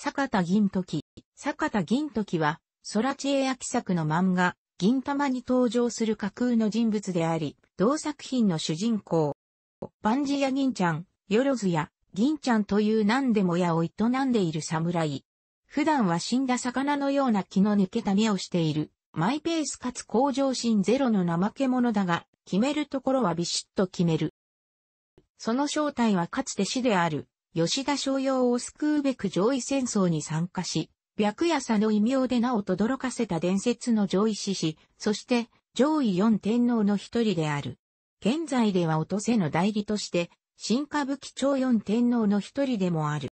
坂田銀時。坂田銀時は、空知絵秋作の漫画、銀魂に登場する架空の人物であり、同作品の主人公。万事屋銀ちゃん、よろずや、銀ちゃんという何でも屋を営んでいる侍。普段は死んだ魚のような気の抜けた目をしている、マイペースかつ向上心ゼロの怠け者だが、決めるところはビシッと決める。その正体はかつて死である。吉田松陽を救うべく攘夷戦争に参加し、白夜叉の異名で名を轟かせた伝説の攘夷志士、そして上位四天王の一人である。現在ではお登世の代理として、新歌舞伎町四天王の一人でもある。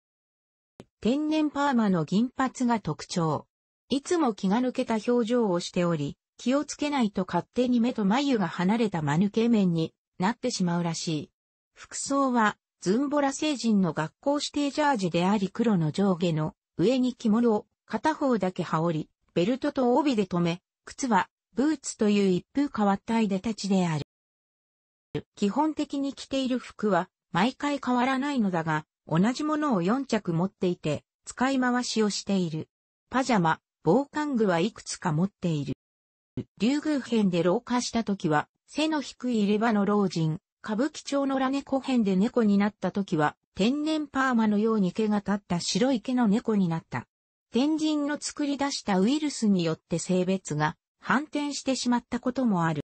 天然パーマの銀髪が特徴。いつも気が抜けた表情をしており、気をつけないと勝手に目と眉が離れた間抜け面になってしまうらしい。服装は、ズンボラ星人の学校指定ジャージであり黒の上下の上に着物を片方だけ羽織り、ベルトと帯で留め、靴はブーツという一風変わったいでたちである。基本的に着ている服は毎回変わらないのだが、同じものを4着持っていて使い回しをしている。パジャマ、防寒具はいくつか持っている。竜宮編で老化した時は背の低い入れ歯の老人。歌舞伎町の良猫編で猫になった時は、天然パーマのように毛が立った白い毛の猫になった。天人の作り出したウイルスによって性別が反転してしまったこともある。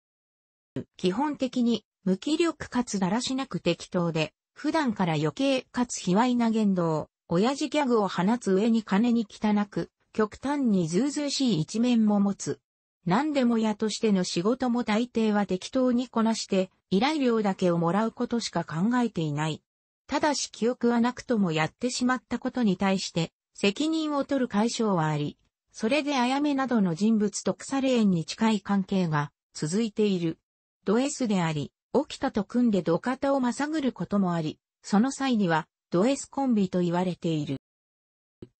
基本的に無気力かつだらしなく適当で、普段から余計かつ卑猥な言動、親父ギャグを放つ上に金に汚く、極端にずうずうしい一面も持つ。何でも屋としての仕事も大抵は適当にこなして、依頼料だけをもらうことしか考えていない。ただし記憶はなくともやってしまったことに対して、責任を取る解消はあり、それであやめなどの人物と腐れ縁に近い関係が続いている。ド S であり、沖田と組んで土方をまさぐることもあり、その際にはド S コンビと言われている。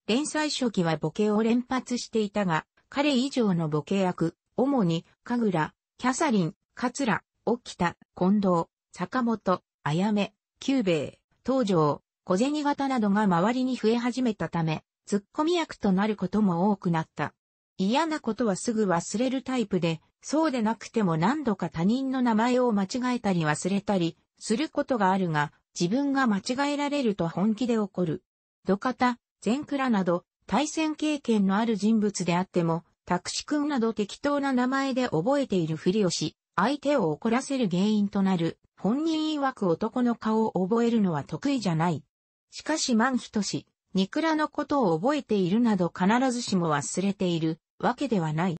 連載初期はボケを連発していたが、彼以上のボケ役、主に、神楽、キャサリン、桂、沖田、近藤、坂本、あやめ、久兵衛、東条、小銭形などが周りに増え始めたため、ツッコミ役となることも多くなった。嫌なことはすぐ忘れるタイプで、そうでなくても何度か他人の名前を間違えたり忘れたりすることがあるが、自分が間違えられると本気で怒る。土方、善倉など、対戦経験のある人物であっても、タクシ君など適当な名前で覚えているふりをし、相手を怒らせる原因となる、本人曰く男の顔を覚えるのは得意じゃない。しかし万人志、ニクラのことを覚えているなど必ずしも忘れているわけではない。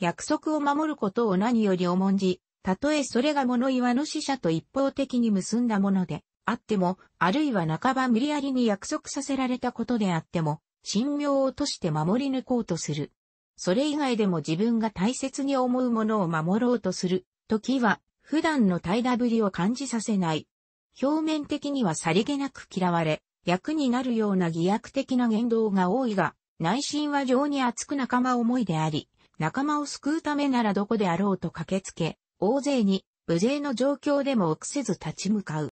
約束を守ることを何より重んじ、たとえそれが物言わぬ死者と一方的に結んだものであっても、あるいは半ば無理やりに約束させられたことであっても、信用を落として守り抜こうとする。それ以外でも自分が大切に思うものを守ろうとするときは、普段の怠惰ぶりを感じさせない。表面的にはさりげなく嫌われ、役になるような偽悪的な言動が多いが、内心は情に厚く仲間思いであり、仲間を救うためならどこであろうと駆けつけ、大勢に、無勢の状況でも臆せず立ち向かう。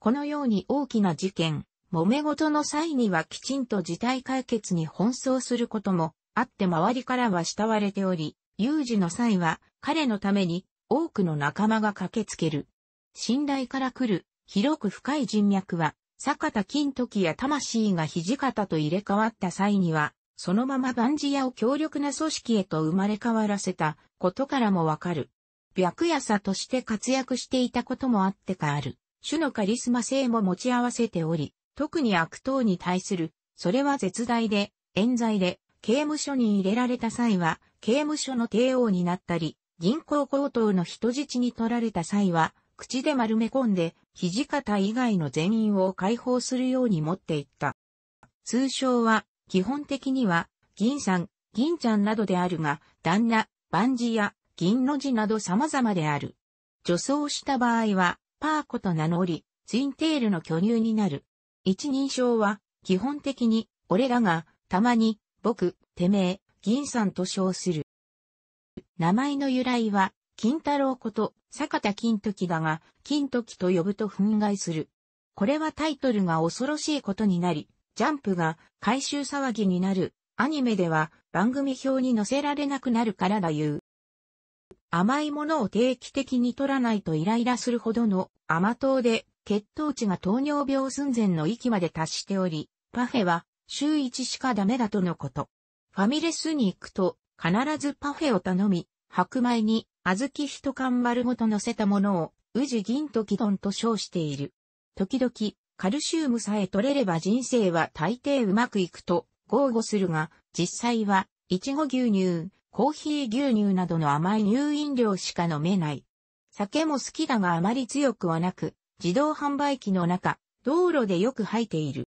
このように大きな事件、揉め事の際にはきちんと事態解決に奔走することもあって周りからは慕われており、有事の際は彼のために多くの仲間が駆けつける。信頼から来る広く深い人脈は、坂田金時や魂が土方と入れ替わった際には、そのまま万事屋を強力な組織へと生まれ変わらせたことからもわかる。白夜叉として活躍していたこともあってかある。種のカリスマ性も持ち合わせており、特に悪党に対する、それは絶大で、冤罪で、刑務所に入れられた際は、刑務所の帝王になったり、銀行強盗の人質に取られた際は、口で丸め込んで、土方以外の全員を解放するように持っていった。通称は、基本的には、銀さん、銀ちゃんなどであるが、旦那、万事屋、銀の字など様々である。女装した場合は、パーコと名乗り、ツインテールの巨乳になる。一人称は、基本的に、俺らが、たまに、僕、てめえ、銀さんと称する。名前の由来は、金太郎こと、坂田金時だが、金時と呼ぶと憤慨する。これはタイトルが恐ろしいことになり、ジャンプが回収騒ぎになる、アニメでは番組表に載せられなくなるからだいう。甘いものを定期的に取らないとイライラするほどの甘党で血糖値が糖尿病寸前の域まで達しており、パフェは週1しかダメだとのこと。ファミレスに行くと必ずパフェを頼み、白米に小豆一缶丸ごと乗せたものを宇治銀時丼と称している。時々カルシウムさえ取れれば人生は大抵うまくいくと豪語するが、実際はいちご牛乳、コーヒー牛乳などの甘い乳飲料しか飲めない。酒も好きだがあまり強くはなく、自動販売機の中、道路でよく吐いている。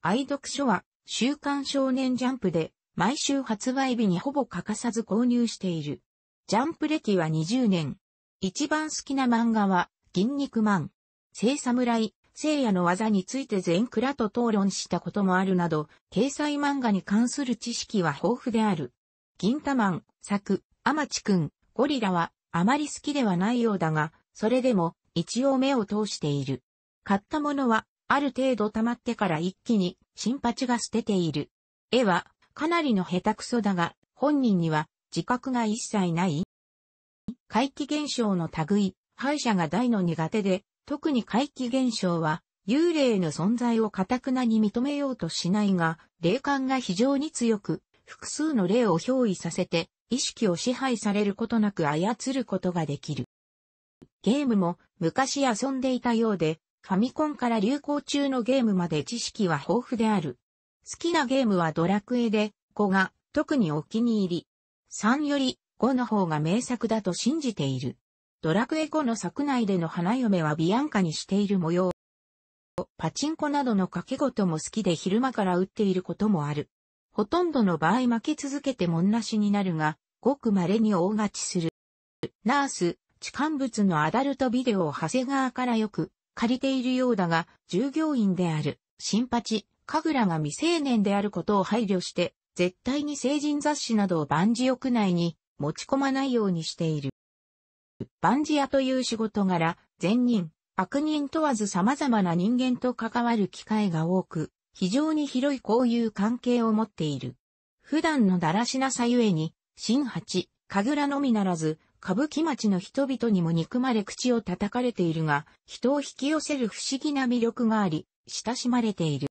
愛読書は週刊少年ジャンプで毎週発売日にほぼ欠かさず購入している。ジャンプ歴は20年。一番好きな漫画は銀肉マン。聖侍、聖夜の技について全クラと討論したこともあるなど、掲載漫画に関する知識は豊富である。銀魂マン、作、アマチ君、ゴリラはあまり好きではないようだが、それでも一応目を通している。買ったものはある程度溜まってから一気に新八が捨てている。絵はかなりの下手くそだが、本人には自覚が一切ない。怪奇現象の類、歯医者が大の苦手で、特に怪奇現象は幽霊の存在を固くなに認めようとしないが、霊感が非常に強く、複数の霊を憑依させて意識を支配されることなく操ることができる。ゲームも昔遊んでいたようで、ファミコンから流行中のゲームまで知識は豊富である。好きなゲームはドラクエで、5が特にお気に入り。3より5の方が名作だと信じている。ドラクエ5の作内での花嫁はビアンカにしている模様。パチンコなどの賭け事も好きで昼間から打っていることもある。ほとんどの場合負け続けてもんなしになるが、ごく稀に大勝ちする。ナース、痴漢物のアダルトビデオを長谷川からよく借りているようだが、従業員である新八、神楽が未成年であることを配慮して、絶対に成人雑誌などを万事屋内に持ち込まないようにしている。万事屋という仕事柄、善人、悪人問わず様々な人間と関わる機会が多く、非常に広い交友関係を持っている。普段のだらしなさゆえに、新八、神楽のみならず、歌舞伎町の人々にも憎まれ口を叩かれているが、人を引き寄せる不思議な魅力があり、親しまれている。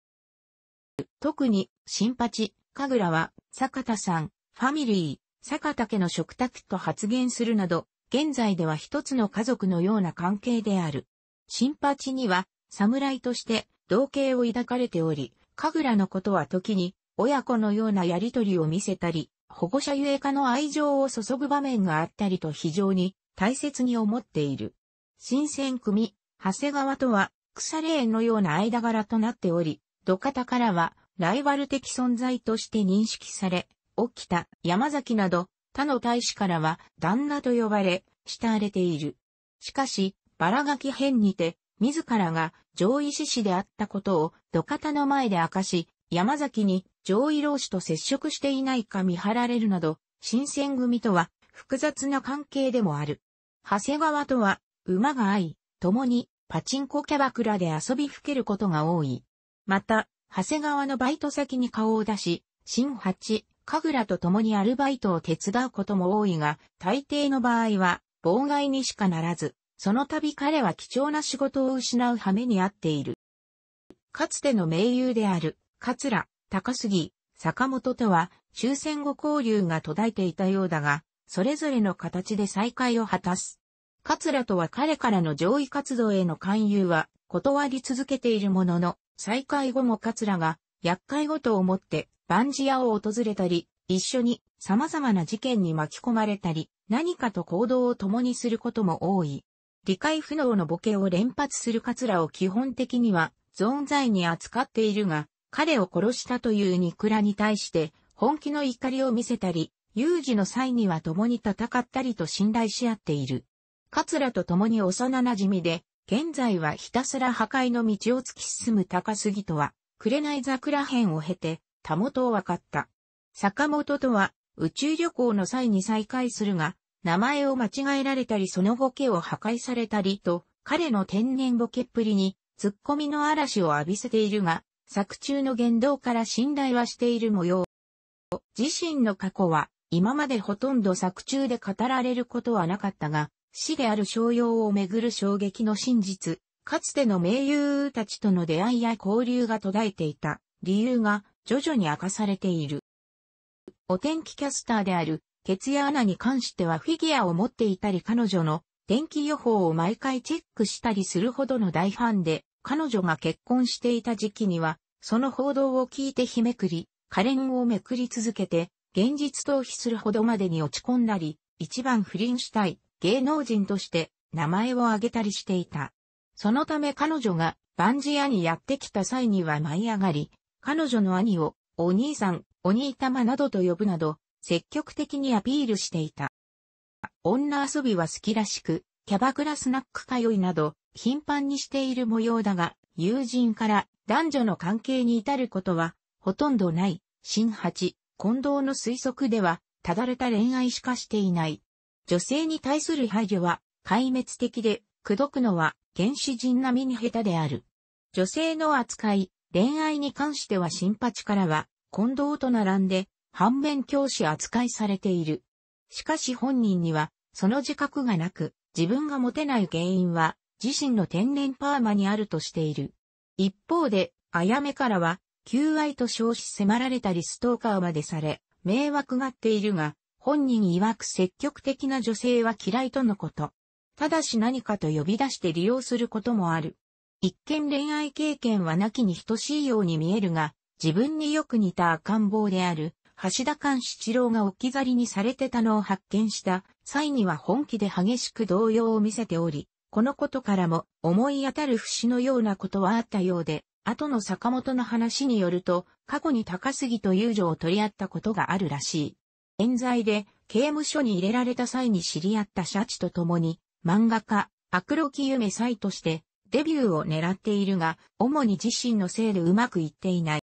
特に、新八、神楽は、坂田さん、ファミリー、坂田家の食卓と発言するなど、現在では一つの家族のような関係である。新八には、侍として、同型を抱かれており、神楽のことは時に、親子のようなやりとりを見せたり、保護者ゆえかの愛情を注ぐ場面があったりと非常に大切に思っている。新選組、長谷川とは腐れ縁のような間柄となっており、土方からはライバル的存在として認識され、沖田、山崎など他の大使からは旦那と呼ばれ、慕われている。しかし、バラガキ編にて、自らが上位志士であったことを土方の前で明かし、山崎に上位浪士と接触していないか見張られるなど、新選組とは複雑な関係でもある。長谷川とは馬が合い、共にパチンコキャバクラで遊びふけることが多い。また、長谷川のバイト先に顔を出し、新八、神楽と共にアルバイトを手伝うことも多いが、大抵の場合は妨害にしかならず、その度彼は貴重な仕事を失う羽目に遭っている。かつての盟友である、桂、高杉、坂本とは終戦後交流が途絶えていたようだが、それぞれの形で再会を果たす。桂とは彼からの上位活動への勧誘は断り続けているものの、再会後も桂が厄介ごとを持って万事屋を訪れたり、一緒に様々な事件に巻き込まれたり、何かと行動を共にすることも多い。理解不能のボケを連発する桂を基本的には存在に扱っているが、彼を殺したというニクラに対して本気の怒りを見せたり、有事の際には共に戦ったりと信頼し合っている。桂と共に幼馴染で、現在はひたすら破壊の道を突き進む高杉とは、紅桜編を経て、たもとを分かった。坂本とは宇宙旅行の際に再会するが、名前を間違えられたりそのボケを破壊されたりと、彼の天然ボケっぷりに、ツッコミの嵐を浴びせているが、作中の言動から信頼はしている模様。自身の過去は、今までほとんど作中で語られることはなかったが、死である逍遙をめぐる衝撃の真実、かつての名優たちとの出会いや交流が途絶えていた理由が徐々に明かされている。お天気キャスターである徹也アナに関してはフィギュアを持っていたり彼女の天気予報を毎回チェックしたりするほどの大ファンで、彼女が結婚していた時期には、その報道を聞いて日めくり、カレンをめくり続けて、現実逃避するほどまでに落ち込んだり、一番不倫したい芸能人として名前を挙げたりしていた。そのため彼女がバンジアにやってきた際には舞い上がり、彼女の兄をお兄さん、お兄玉などと呼ぶなど、積極的にアピールしていた。女遊びは好きらしく、キャバクラスナック通いなど、頻繁にしている模様だが、友人から男女の関係に至ることは、ほとんどない、新八。近藤の推測では、ただれた恋愛しかしていない。女性に対する配慮は、壊滅的で、口説くのは、原始人並みに下手である。女性の扱い、恋愛に関しては新八からは、近藤と並んで、反面教師扱いされている。しかし本人には、その自覚がなく、自分がモテない原因は、自身の天然パーマにあるとしている。一方で、あやめからは、求愛と称し迫られたりストーカーまでされ、迷惑がっているが、本人曰く積極的な女性は嫌いとのこと。ただし何かと呼び出して利用することもある。一見恋愛経験はなきに等しいように見えるが、自分によく似た赤ん坊である、橋田寛七郎が置き去りにされてたのを発見した際には本気で激しく動揺を見せており、このことからも思い当たる節のようなことはあったようで、後の坂本の話によると、過去に高杉と遊女を取り合ったことがあるらしい。冤罪で刑務所に入れられた際に知り合ったシャチと共に、漫画家、黒木夢斎としてデビューを狙っているが、主に自身のせいでうまくいっていない。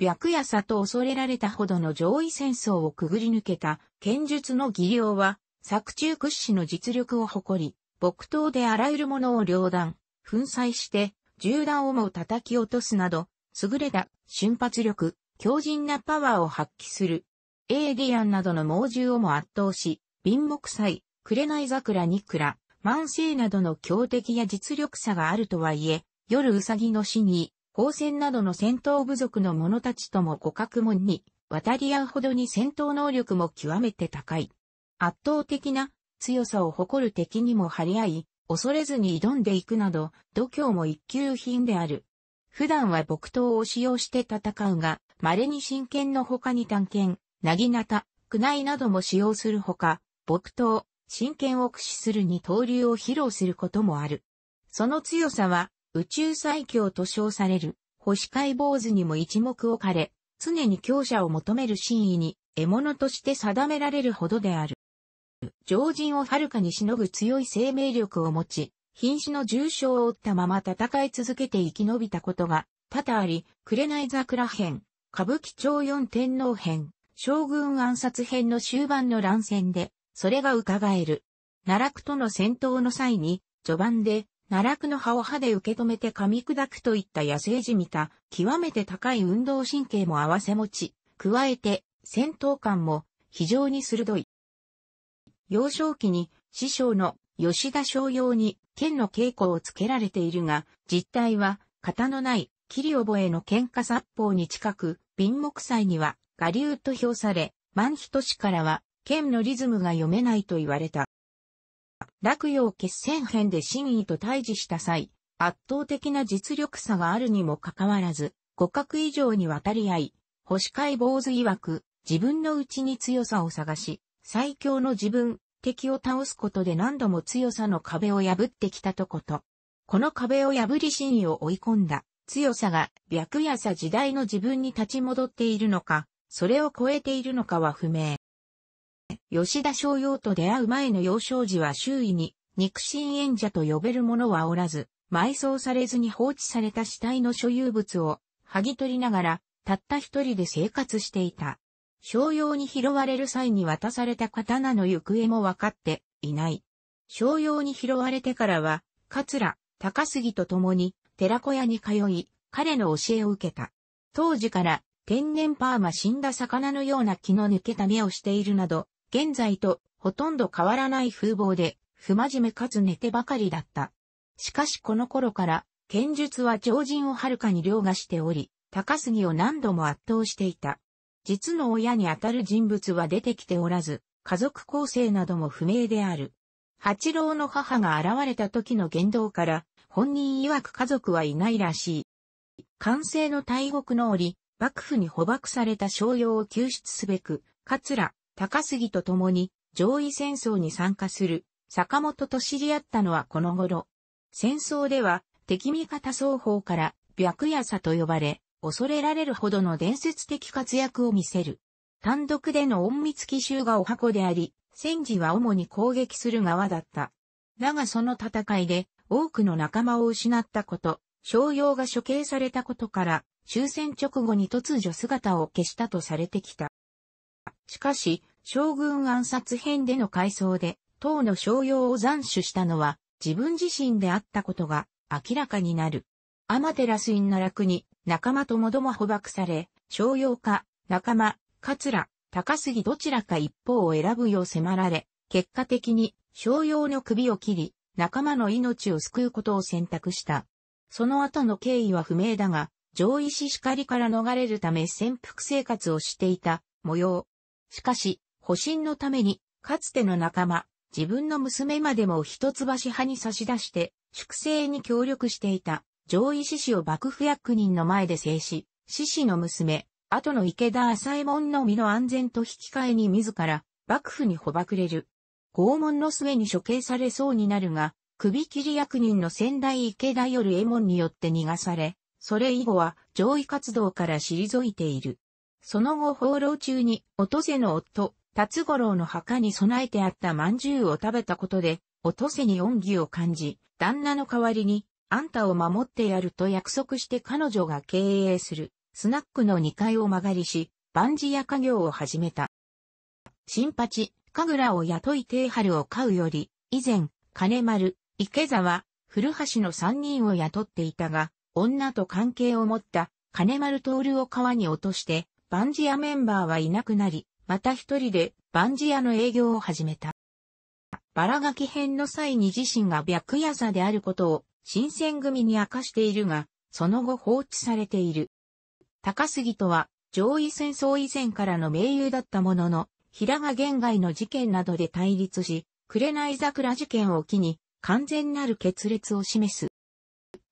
白夜叉と恐れられたほどの上位戦争をくぐり抜けた剣術の技量は、作中屈指の実力を誇り、木刀であらゆるものを両断、粉砕して、銃弾をも叩き落とすなど、優れた瞬発力、強靭なパワーを発揮する。エイリアンなどの猛獣をも圧倒し、敏木斎、紅桜ニクラ、万世などの強敵や実力差があるとはいえ、夜うさぎの死に、宝仙などの戦闘部族の者たちとも互角門に渡り合うほどに戦闘能力も極めて高い。圧倒的な強さを誇る敵にも張り合い、恐れずに挑んでいくなど、度胸も一級品である。普段は木刀を使用して戦うが、稀に真剣の他に短剣、薙刀、苦内なども使用するほか、木刀、真剣を駆使する二刀流を披露することもある。その強さは、宇宙最強と称される、星海坊主にも一目置かれ、常に強者を求める真意に、獲物として定められるほどである。常人をはるかにしのぐ強い生命力を持ち、瀕死の重傷を負ったまま戦い続けて生き延びたことが多々あり、紅桜編、歌舞伎町四天王編、将軍暗殺編の終盤の乱戦で、それが伺える。奈落との戦闘の際に、序盤で奈落の葉を歯で受け止めて噛み砕くといった野生じみた、極めて高い運動神経も併せ持ち、加えて戦闘感も非常に鋭い。幼少期に師匠の吉田逍遙に剣の稽古をつけられているが、実態は型のない切り覚えの喧嘩殺法に近く、敏木斎には我流と評され、万人氏からは剣のリズムが読めないと言われた。洛陽決戦編で真意と対峙した際、圧倒的な実力差があるにもかかわらず、互角以上に渡り合い、星海坊主曰く自分の内に強さを探し、最強の自分、敵を倒すことで何度も強さの壁を破ってきたとこと。この壁を破り真意を追い込んだ強さが白夜叉時代の自分に立ち戻っているのか、それを超えているのかは不明。吉田逍遙と出会う前の幼少時は周囲に肉親縁者と呼べる者はおらず、埋葬されずに放置された死体の所有物を剥ぎ取りながら、たった一人で生活していた。逍遙に拾われる際に渡された刀の行方も分かっていない。逍遙に拾われてからは、桂、高杉と共に寺子屋に通い、彼の教えを受けた。当時から天然パーマ死んだ魚のような気の抜けた目をしているなど、現在とほとんど変わらない風貌で、不真面目かつ寝てばかりだった。しかしこの頃から、剣術は常人をはるかに凌駕しており、高杉を何度も圧倒していた。実の親にあたる人物は出てきておらず、家族構成なども不明である。八郎の母が現れた時の言動から、本人曰く家族はいないらしい。寛政の大獄の折、幕府に捕縛された商用を救出すべく、桂、高杉と共に攘夷戦争に参加する坂本と知り合ったのはこの頃。戦争では敵味方双方から白夜叉と呼ばれ、恐れられるほどの伝説的活躍を見せる。単独での隠密奇襲がお箱であり、戦時は主に攻撃する側だった。だがその戦いで多くの仲間を失ったこと、商用が処刑されたことから、終戦直後に突如姿を消したとされてきた。しかし、将軍暗殺編での回想で、当の商用を斬首したのは自分自身であったことが明らかになる。天照院奈落に仲間ともども捕獲され、商用か、仲間、桂、高杉どちらか一方を選ぶよう迫られ、結果的に商用の首を切り、仲間の命を救うことを選択した。その後の経緯は不明だが、上位し叱りから逃れるため潜伏生活をしていた模様。しかし、保身のために、かつての仲間、自分の娘までも一橋派に差し出して、粛清に協力していた、上位志士を幕府役人の前で制し、志士の娘、後の池田朝右衛門の身の安全と引き換えに自ら、幕府に捕縛れる。拷問の末に処刑されそうになるが、首切り役人の先代池田よる右衛門によって逃がされ、それ以後は上位活動から退いている。その後放浪中に、音瀬の夫、辰五郎の墓に備えてあった饅頭を食べたことで、音瀬に恩義を感じ、旦那の代わりに、あんたを守ってやると約束して彼女が経営する、スナックの2階を間借りし、バンジや家業を始めた。新八、神楽を雇い定春を飼うより、以前、金丸、池沢、古橋の3人を雇っていたが、女と関係を持った金丸徹を川に落として、バンジ屋メンバーはいなくなり、また一人でバンジ屋の営業を始めた。バラガキ編の際に自身が白夜叉であることを新選組に明かしているが、その後放置されている。高杉とは上位戦争以前からの盟友だったものの、平賀源外の事件などで対立し、紅桜事件を機に完全なる決裂を示す。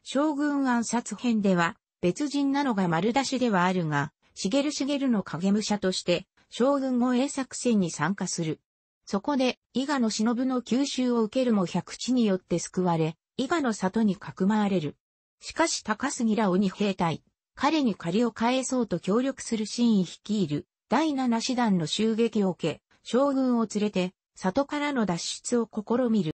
将軍暗殺編では別人なのが丸出しではあるが、茂の影武者として、将軍護衛作戦に参加する。そこで、伊賀の忍の吸収を受けるも百地によって救われ、伊賀の里にかくまわれる。しかし高杉ら鬼兵隊、彼に借りを返そうと協力する真意率いる、第7師団の襲撃を受け、将軍を連れて、里からの脱出を試みる。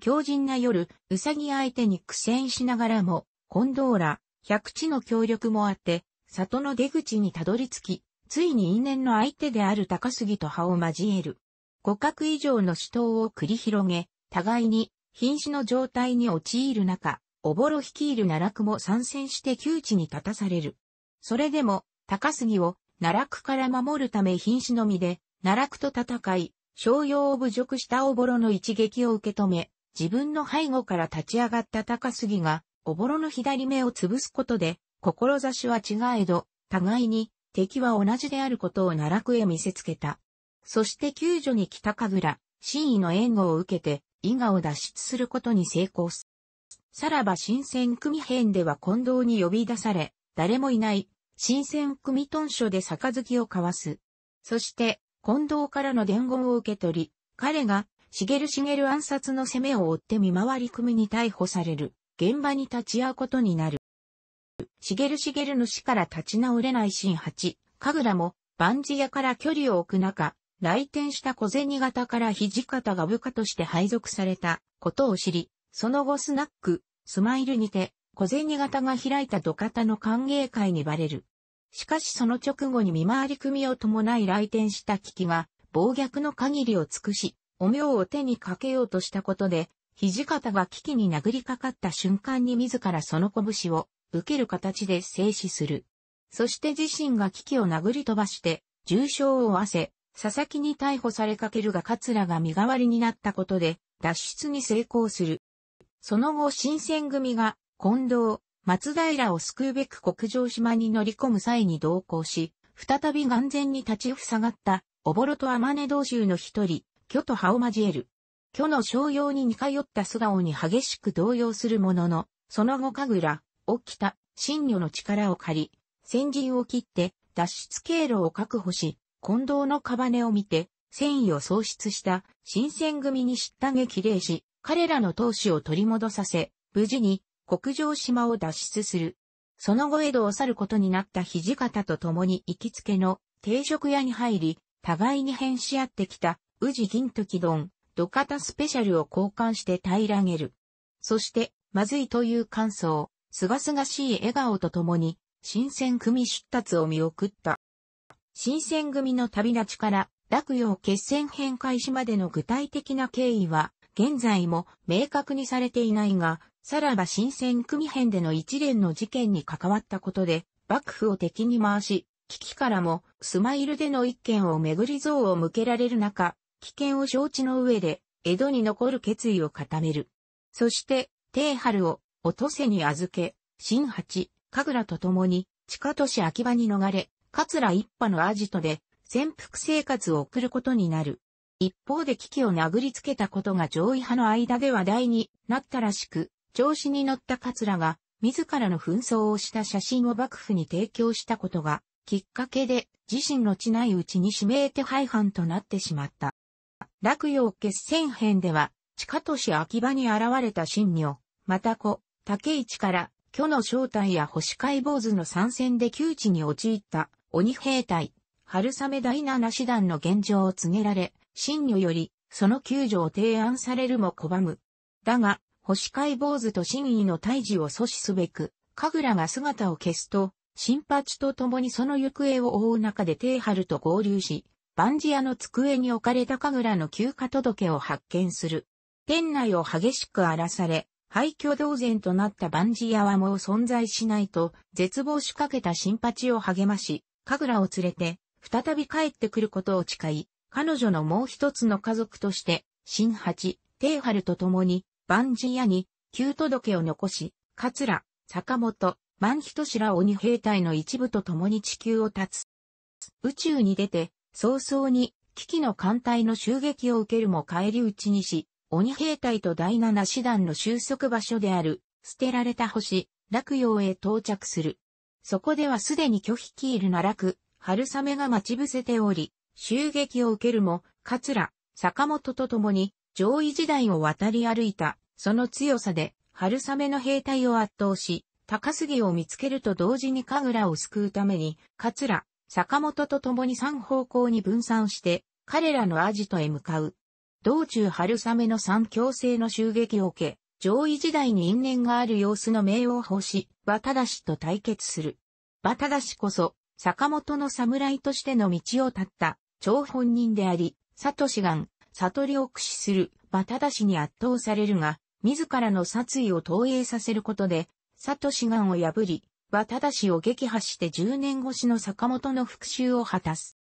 強靭な夜、うさぎ相手に苦戦しながらも、近藤ら、百地の協力もあって、里の出口にたどり着き、ついに因縁の相手である高杉と葉を交える。互角以上の死闘を繰り広げ、互いに瀕死の状態に陥る中、おぼろ率いる奈落も参戦して窮地に立たされる。それでも、高杉を奈落から守るため瀕死の身で、奈落と戦い、商用を侮辱したおぼろの一撃を受け止め、自分の背後から立ち上がった高杉が、おぼろの左目を潰すことで、志は違えど、互いに敵は同じであることを奈落へ見せつけた。そして救助に来た神楽、真意の援護を受けて、伊賀を脱出することに成功す。さらば新選組編では近藤に呼び出され、誰もいない、新選組屯所で杯を交わす。そして、近藤からの伝言を受け取り、彼が、茂暗殺の攻めを追って見回り組に逮捕される、現場に立ち会うことになる。茂の死から立ち直れない新八、神楽も、万事屋から距離を置く中、来店した小銭型から土方が部下として配属されたことを知り、その後スナック、スマイルにて、小銭型が開いた土方の歓迎会にバレる。しかしその直後に見回り組を伴い来店した危機が、暴虐の限りを尽くし、お妙を手にかけようとしたことで、土方が危機に殴りかかった瞬間に自らその拳を、受ける形で静止する。そして自身が危機を殴り飛ばして、重傷を負わせ、佐々木に逮捕されかけるが桂が身代わりになったことで、脱出に成功する。その後新選組が、近藤、松平を救うべく国上島に乗り込む際に同行し、再び眼前に立ちふさがった、おぼろと天音同衆の一人、巨と葉を交える。巨の商用に似通った素顔に激しく動揺するものの、その後神楽、沖田、新女の力を借り、先陣を切って、脱出経路を確保し、近藤の屍を見て、戦意を喪失した新選組に叱咤激励し、彼らの闘志を取り戻させ、無事に国上島を脱出する。その後江戸を去ることになった土方と共に行きつけの定食屋に入り、互いに変し合ってきた宇治銀時丼、土方スペシャルを交換して平らげる。そして、まずいという感想、すがすがしい笑顔と共に、新選組出立を見送った。新選組の旅立ちから、洛陽決戦編開始までの具体的な経緯は、現在も明確にされていないが、さらば新選組編での一連の事件に関わったことで、幕府を敵に回し、危機からもスマイルでの一件をめぐり像を向けられる中、危険を承知の上で、江戸に残る決意を固める。そして、定春を落とせに預け、新八、神楽と共に、近年秋葉に逃れ、桂一派のアジトで、潜伏生活を送ることになる。一方で危機を殴りつけたことが上位派の間で話題になったらしく、調子に乗った桂が自らの紛争をした写真を幕府に提供したことがきっかけで自身の知ないうちに指名手配犯となってしまった。洛陽決戦編では近年秋葉に現れた新女、また子、竹市から巨の正体や星海坊主の参戦で窮地に陥った鬼兵隊。春雨第七師団の現状を告げられ、新女より、その救助を提案されるも拒む。だが、星海坊主と新井の退治を阻止すべく、神楽が姿を消すと、新八と共にその行方を追う中で定春と合流し、万事屋の机に置かれた神楽の休暇届を発見する。店内を激しく荒らされ、廃墟同然となった万事屋はもう存在しないと、絶望しかけた新八を励まし、神楽を連れて、再び帰ってくることを誓い、彼女のもう一つの家族として、新八、定春と共に、万事屋に、旧届を残し、桂、坂本、万人志ら鬼兵隊の一部と共に地球を立つ。宇宙に出て、早々に、危機の艦隊の襲撃を受けるも返り討ちにし、鬼兵隊と第七師団の収束場所である、捨てられた星、洛陽へ到着する。そこではすでに巨率いる奈落、春雨が待ち伏せており、襲撃を受けるも、桂、坂本と共に、上位時代を渡り歩いた、その強さで、春雨の兵隊を圧倒し、高杉を見つけると同時に神楽を救うために、桂、坂本と共に三方向に分散して、彼らのアジトへ向かう。道中春雨の三強制の襲撃を受け、上位時代に因縁がある様子の明王法師、馬忠と対決する。馬忠こそ、坂本の侍としての道を立った、張本人であり、悟志願、悟りを駆使する、馬忠に圧倒されるが、自らの殺意を投影させることで、悟志願を破り、馬忠を撃破して10年越しの坂本の復讐を果たす。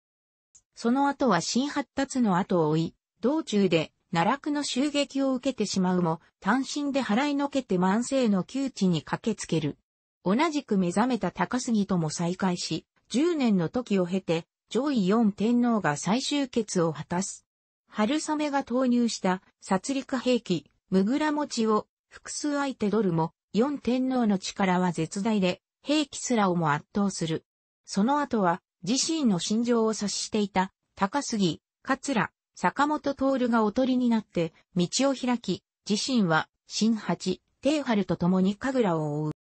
その後は新発達の後を追い、道中で、奈落の襲撃を受けてしまうも、単身で払いのけて万世の窮地に駆けつける。同じく目覚めた高杉とも再会し、10年の時を経て、上位4天皇が再集結を果たす。春雨が投入した殺戮兵器、むぐら持ちを複数相手取るも、4天皇の力は絶大で、兵器すらをも圧倒する。その後は、自身の心情を察していた、高杉、桂、坂本徹がおとりになって、道を開き、自身は、新八、定春と共に神楽を追う。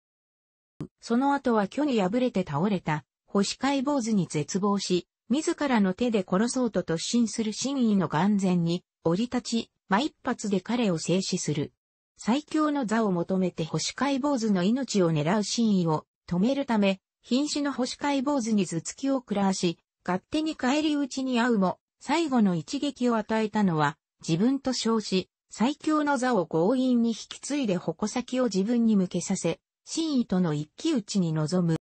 その後は巨に敗れて倒れた。星海坊主に絶望し、自らの手で殺そうと突進する真意の眼前に、折り立ち、間一発で彼を制止する。最強の座を求めて星海坊主の命を狙う真意を止めるため、瀕死の星海坊主に頭突きを食らわし、勝手に返り討ちに遭うも、最後の一撃を与えたのは、自分と称し、最強の座を強引に引き継いで矛先を自分に向けさせ、真意との一騎打ちに臨む。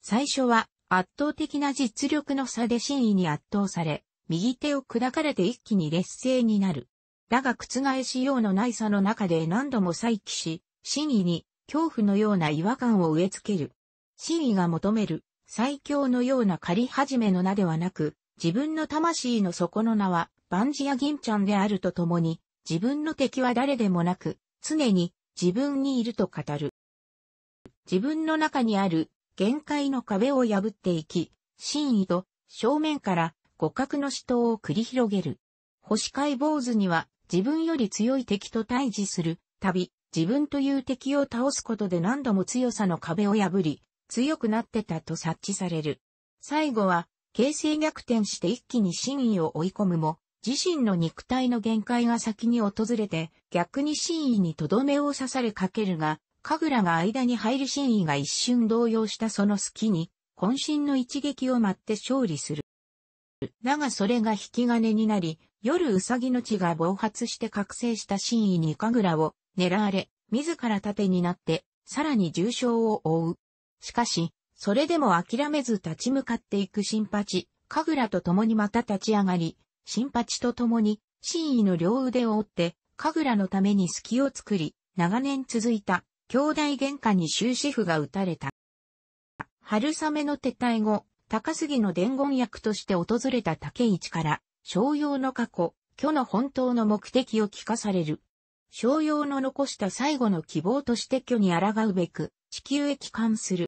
最初は圧倒的な実力の差で真意に圧倒され、右手を砕かれて一気に劣勢になる。だが覆しようのない差の中で何度も再起し、真意に恐怖のような違和感を植え付ける。真意が求める最強のような狩り始めの名ではなく、自分の魂の底の名は万事や銀ちゃんであるとともに、自分の敵は誰でもなく、常に自分にいると語る。自分の中にある限界の壁を破っていき、真意と正面から互角の死闘を繰り広げる。星界坊主には自分より強い敵と対峙するたび、自分という敵を倒すことで何度も強さの壁を破り、強くなってたと察知される。最後は形勢逆転して一気に真意を追い込むも、自身の肉体の限界が先に訪れて、逆に真意にとどめを刺されかけるが、神楽が間に入り真意が一瞬動揺したその隙に、渾身の一撃を待って勝利する。だがそれが引き金になり、夜うさぎの血が暴発して覚醒した真意に神楽を狙われ、自ら盾になって、さらに重傷を負う。しかし、それでも諦めず立ち向かっていく新八、神楽と共にまた立ち上がり、新八と共に、真意の両腕を折って、神楽のために隙を作り、長年続いた、兄弟喧嘩に終止符が打たれた。春雨の撤退後、高杉の伝言役として訪れた竹市から、逍遙の過去、虚の本当の目的を聞かされる。逍遙の残した最後の希望として虚に抗うべく、地球へ帰還する。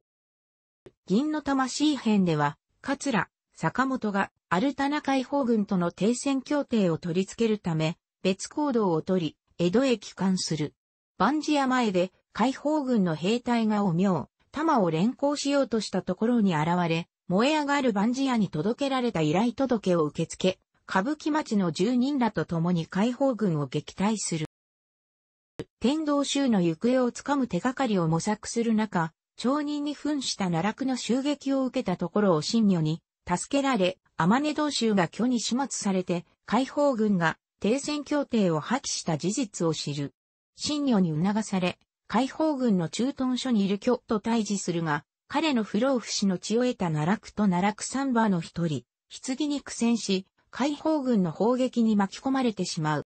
銀の魂編では、桂、坂本が、アルタナ解放軍との停戦協定を取り付けるため、別行動を取り、江戸へ帰還する。万事屋前で、解放軍の兵隊が陰陽、玉を連行しようとしたところに現れ、燃え上がる万事屋に届けられた依頼届を受け付け、歌舞伎町の住人らと共に解放軍を撃退する。天道衆の行方をつかむ手がかりを模索する中、町人に扮した奈落の襲撃を受けたところを神女に、助けられ、天音道衆が虚に始末されて、解放軍が停戦協定を破棄した事実を知る。神女に促され、解放軍の駐屯所にいる虚と対峙するが、彼の不老不死の血を得た奈落と奈落三婆の一人、棺に苦戦し、解放軍の砲撃に巻き込まれてしまう。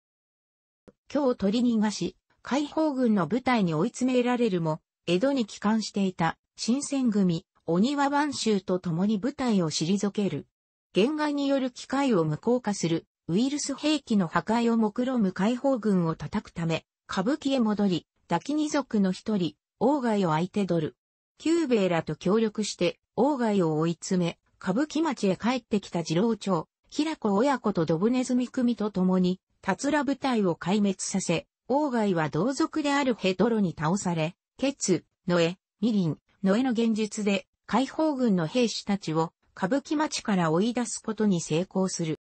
虚を取り逃がし、解放軍の部隊に追い詰められるも、江戸に帰還していた新選組、鬼輪番衆と共に部隊を退ける。限界による機械を無効化する、ウイルス兵器の破壊を目論む解放軍を叩くため、歌舞伎へ戻り、堕鬼二族の一人、鴎外を相手取る。久兵衛らと協力して、鴎外を追い詰め、歌舞伎町へ帰ってきた次郎長、平子親子とドブネズミ組と共に、たつら部隊を壊滅させ、鴎外は同族であるヘドロに倒され、ケツ、ノエ、ミリン、ノエの現実で、解放軍の兵士たちを、歌舞伎町から追い出すことに成功する。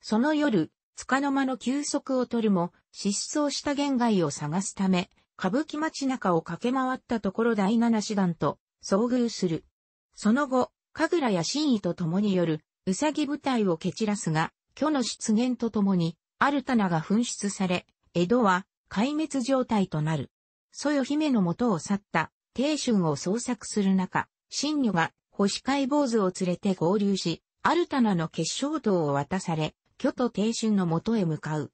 その夜、束の間の休息を取るも、失踪した源外を探すため、歌舞伎町中を駆け回ったところ第七師団と遭遇する。その後、神楽や真意と共による、うさぎ部隊を蹴散らすが、虚の出現と共に、アルタナが紛失され、江戸は壊滅状態となる。蘇代姫の元を去った、貞春を捜索する中、神女が、星界坊主を連れて合流し、アルタナの結晶刀を渡され、虚と貞春の元へ向かう。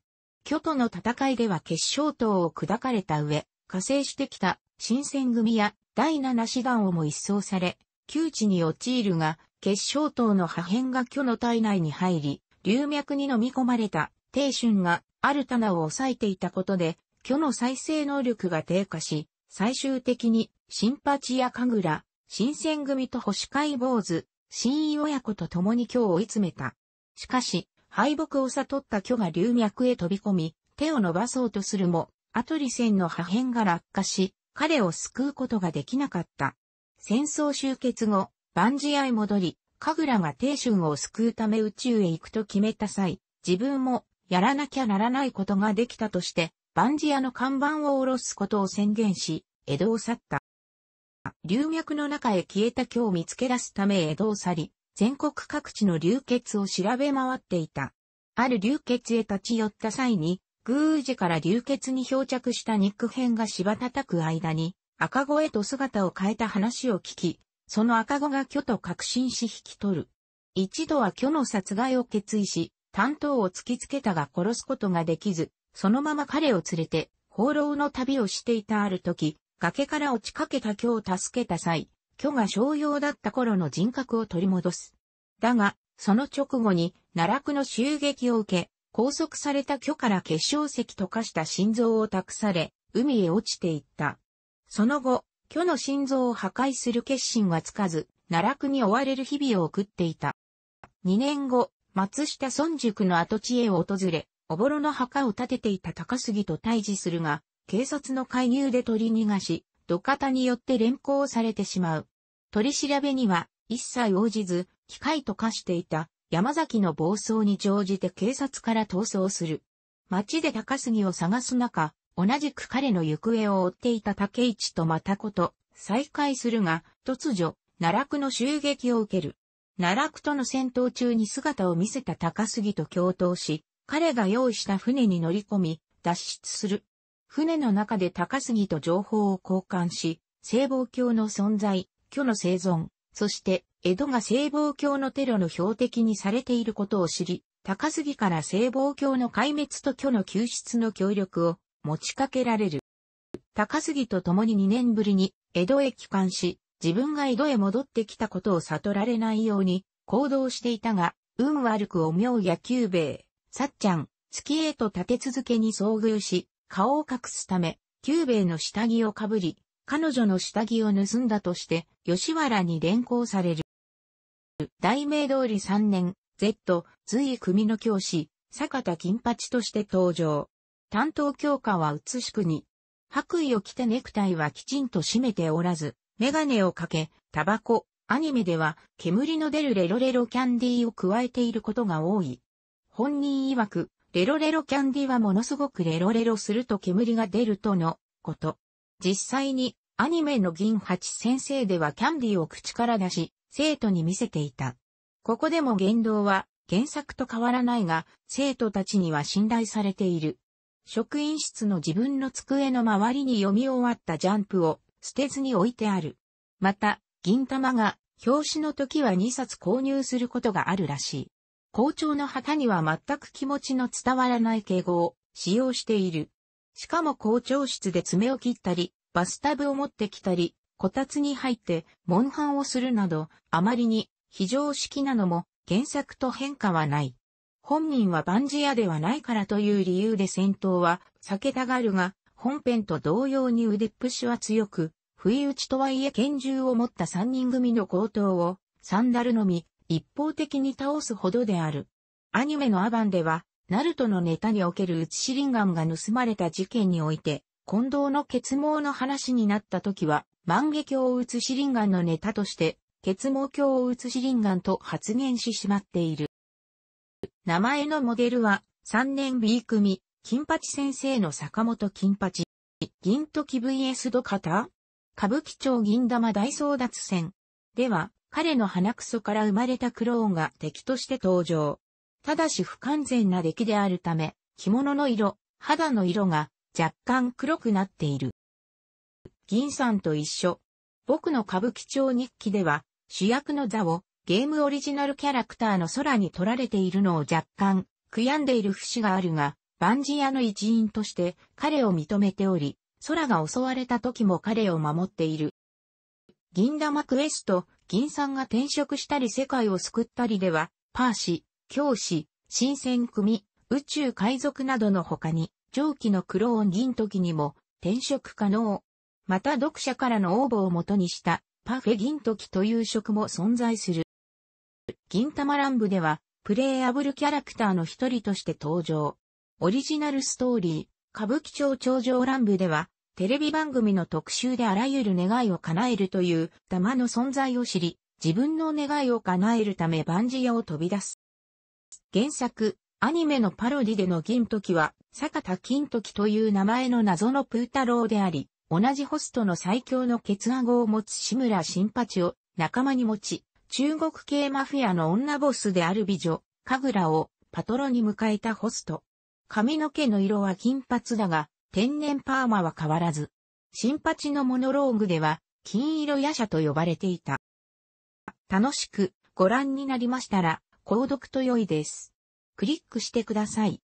虚との戦いでは結晶刀を砕かれた上、加勢してきた新選組や第七師団をも一掃され、窮地に陥るが、結晶刀の破片が虚の体内に入り、龍脈に飲み込まれた貞春がアルタナを抑えていたことで、虚の再生能力が低下し、最終的に新八や神楽、新選組と星界坊主、真意親子と共に虚を追い詰めた。しかし、敗北を悟った虚が龍脈へ飛び込み、手を伸ばそうとするも、アトリ線の破片が落下し、彼を救うことができなかった。戦争終結後、万事屋へ戻り、神楽が貞春を救うため宇宙へ行くと決めた際、自分もやらなきゃならないことができたとして、万事屋の看板を下ろすことを宣言し、江戸を去った。龍脈の中へ消えた虚を見つけ出すため江戸を去り、全国各地の流血を調べ回っていた。ある流血へ立ち寄った際に、宮司から流血に漂着した肉片がしばたたく間に、赤子へと姿を変えた話を聞き、その赤子が巨と確信し引き取る。一度は巨の殺害を決意し、短刀を突きつけたが殺すことができず、そのまま彼を連れて、放浪の旅をしていたある時、崖から落ちかけた巨を助けた際、巨が小幼だった頃の人格を取り戻す。だが、その直後に奈落の襲撃を受け、拘束された巨から結晶石と化した心臓を託され、海へ落ちていった。その後、巨の心臓を破壊する決心はつかず、奈落に追われる日々を送っていた。2年後、松下村塾の跡地へを訪れ、おぼろの墓を建てていた高杉と対峙するが、警察の介入で取り逃がし、土方によって連行されてしまう。取り調べには、一切応じず、機械と化していた山崎の暴走に乗じて警察から逃走する。街で高杉を探す中、同じく彼の行方を追っていた竹市とまたこと、再会するが、突如、奈落の襲撃を受ける。奈落との戦闘中に姿を見せた高杉と共闘し、彼が用意した船に乗り込み、脱出する。船の中で高杉と情報を交換し、聖望教の存在、巨の生存、そして、江戸が聖望教のテロの標的にされていることを知り、高杉から聖望教の壊滅と巨の救出の協力を持ちかけられる。高杉と共に2年ぶりに江戸へ帰還し、自分が江戸へ戻ってきたことを悟られないように行動していたが、運悪くお妙や久兵衛、さっちゃん、月へと立て続けに遭遇し、顔を隠すため、久兵衛の下着をかぶり、彼女の下着を盗んだとして、吉原に連行される。大名通り3年、Z、随組の教師、坂田金八として登場。担当教科は美しくに。白衣を着てネクタイはきちんと締めておらず、メガネをかけ、タバコ、アニメでは煙の出るレロレロキャンディーを加えていることが多い。本人曰く、レロレロキャンディーはものすごくレロレロすると煙が出るとのこと。実際に、アニメの銀八先生ではキャンディーを口から出し、生徒に見せていた。ここでも言動は原作と変わらないが、生徒たちには信頼されている。職員室の自分の机の周りに読み終わったジャンプを捨てずに置いてある。また、銀玉が表紙の時は2冊購入することがあるらしい。校長の旗には全く気持ちの伝わらない敬語を使用している。しかも校長室で爪を切ったり、バスタブを持ってきたり、こたつに入って、モンハンをするなど、あまりに、非常識なのも、原作と変化はない。本人はバンジアではないからという理由で戦闘は避けたがるが、本編と同様に腕っぷしは強く、不意打ちとはいえ拳銃を持った3人組の強盗を、サンダルのみ、一方的に倒すほどである。アニメのアバンでは、ナルトのネタにおけるウツシリンガンが盗まれた事件において、近藤の結網の話になった時は、万華鏡を打つシリンガンのネタとして、結網鏡を打つシリンガンと発言ししまっている。名前のモデルは、3年 B 組、金八先生の坂本金八。銀時 VS 土方歌舞伎町銀玉大争奪戦。では、彼の鼻くそから生まれたクローンが敵として登場。ただし不完全な出来であるため、着物の色、肌の色が若干黒くなっている。銀さんと一緒。僕の歌舞伎町日記では、主役の座をゲームオリジナルキャラクターの空に取られているのを若干悔やんでいる節があるが、バンジーアの一員として彼を認めており、空が襲われた時も彼を守っている。銀玉クエスト、銀さんが転職したり世界を救ったりでは、パーシ、教師、新選組、宇宙海賊などの他に、上記のクローン銀時にも転職可能。また読者からの応募を元にしたパフェ銀時という職も存在する。銀玉乱舞ではプレイアブルキャラクターの一人として登場。オリジナルストーリー、歌舞伎町頂上乱舞ではテレビ番組の特集であらゆる願いを叶えるという玉の存在を知り、自分の願いを叶えるためバンジヤを飛び出す。原作、アニメのパロディでの銀時は坂田金時という名前の謎のプー太郎であり、同じホストの最強のケツアゴを持つ志村新八を仲間に持ち、中国系マフィアの女ボスである美女、神楽をパトロに迎えたホスト。髪の毛の色は金髪だが、天然パーマは変わらず。新八のモノローグでは、金色夜叉と呼ばれていた。楽しくご覧になりましたら、購読と良いです。クリックしてください。